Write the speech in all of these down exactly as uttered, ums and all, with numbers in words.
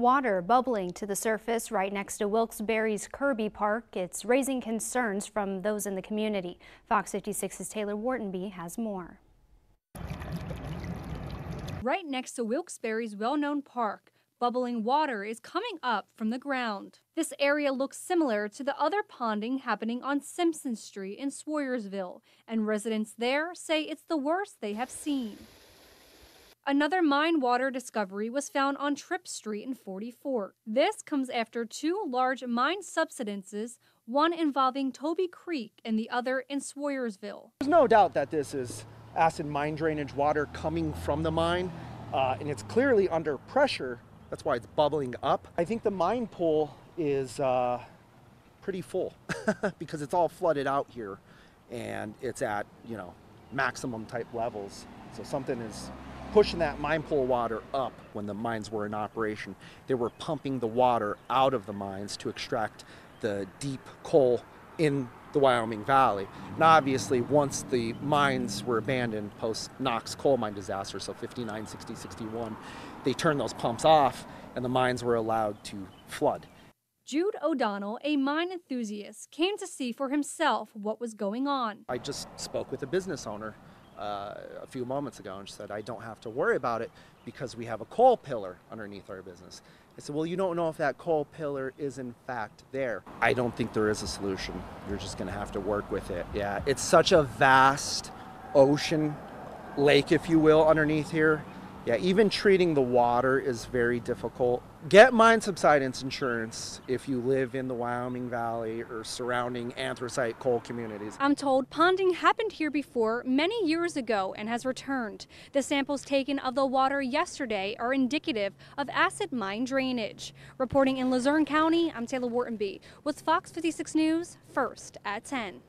Water bubbling to the surface right next to Wilkes-Barre's Kirby Park. It's raising concerns from those in the community. Fox fifty-six's Taylor Wharton-Bee has more. Right next to Wilkes-Barre's well-known park, bubbling water is coming up from the ground. This area looks similar to the other ponding happening on Simpson Street in Swoyersville, and residents there say it's the worst they have seen. Another mine water discovery was found on Tripp Street in forty-four. This comes after two large mine subsidences, one involving Toby Creek and the other in Swoyersville. There's no doubt that this is acid mine drainage water coming from the mine, uh, and it's clearly under pressure. That's why it's bubbling up. I think the mine pool is uh, pretty full because it's all flooded out here, and it's at, you know, maximum type levels. So something is pushing that mine pool water up. When the mines were in operation, they were pumping the water out of the mines to extract the deep coal in the Wyoming Valley. And obviously, once the mines were abandoned post Knox coal mine disaster, so fifty-nine, sixty, sixty-one, they turned those pumps off and the mines were allowed to flood. Jude O'Donnell, a mine enthusiast, came to see for himself what was going on. I just spoke with a business owner Uh, a few moments ago, and she said, I don't have to worry about it because we have a coal pillar underneath our business. I said, well, you don't know if that coal pillar is in fact there. I don't think there is a solution. You're just going to have to work with it. Yeah, it's such a vast ocean, lake, if you will, underneath here. Yeah, even treating the water is very difficult. Get mine subsidence insurance if you live in the Wyoming Valley or surrounding anthracite coal communities. I'm told ponding happened here before many years ago and has returned. The samples taken of the water yesterday are indicative of acid mine drainage. Reporting in Luzerne County, I'm Taylor Wharton-Bee with Fox fifty-six News, first at ten.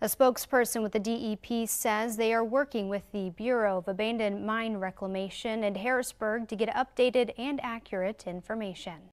A spokesperson with the D E P says they are working with the Bureau of Abandoned Mine Reclamation in Harrisburg to get updated and accurate information.